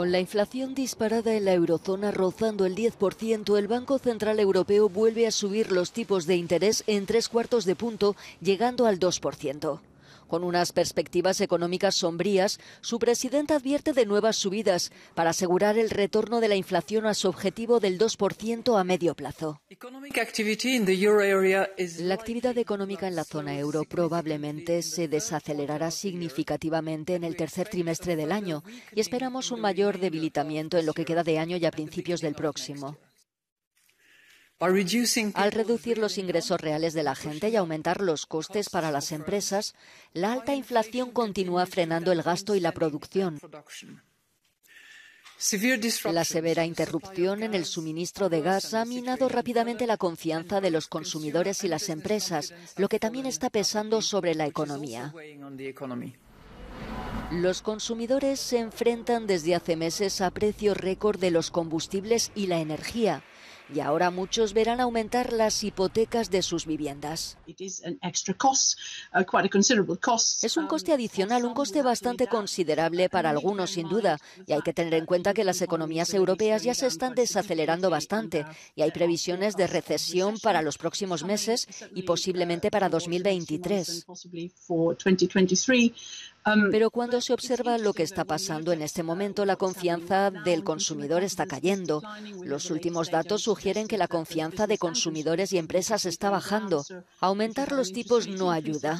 Con la inflación disparada en la eurozona rozando el 10%, el Banco Central Europeo vuelve a subir los tipos de interés en 3/4 de punto, llegando al 2%. Con unas perspectivas económicas sombrías, su presidente advierte de nuevas subidas para asegurar el retorno de la inflación a su objetivo del 2% a medio plazo. La actividad económica en la zona euro probablemente se desacelerará significativamente en el tercer trimestre del año y esperamos un mayor debilitamiento en lo que queda de año y a principios del próximo. Al reducir los ingresos reales de la gente y aumentar los costes para las empresas, la alta inflación continúa frenando el gasto y la producción. La severa interrupción en el suministro de gas ha minado rápidamente la confianza de los consumidores y las empresas, lo que también está pesando sobre la economía. Los consumidores se enfrentan desde hace meses a precios récord de los combustibles y la energía. Y ahora muchos verán aumentar las hipotecas de sus viviendas. Es un coste adicional, un coste bastante considerable para algunos, sin duda. Y hay que tener en cuenta que las economías europeas ya se están desacelerando bastante. Y hay previsiones de recesión para los próximos meses y posiblemente para 2023. Pero cuando se observa lo que está pasando en este momento, la confianza del consumidor está cayendo. Los últimos datos sugieren que la confianza de consumidores y empresas está bajando. Aumentar los tipos no ayuda.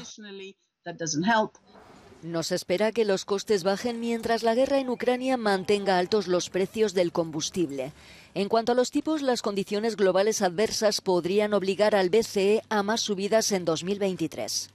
Nos espera que los costes bajen mientras la guerra en Ucrania mantenga altos los precios del combustible. En cuanto a los tipos, las condiciones globales adversas podrían obligar al BCE a más subidas en 2023.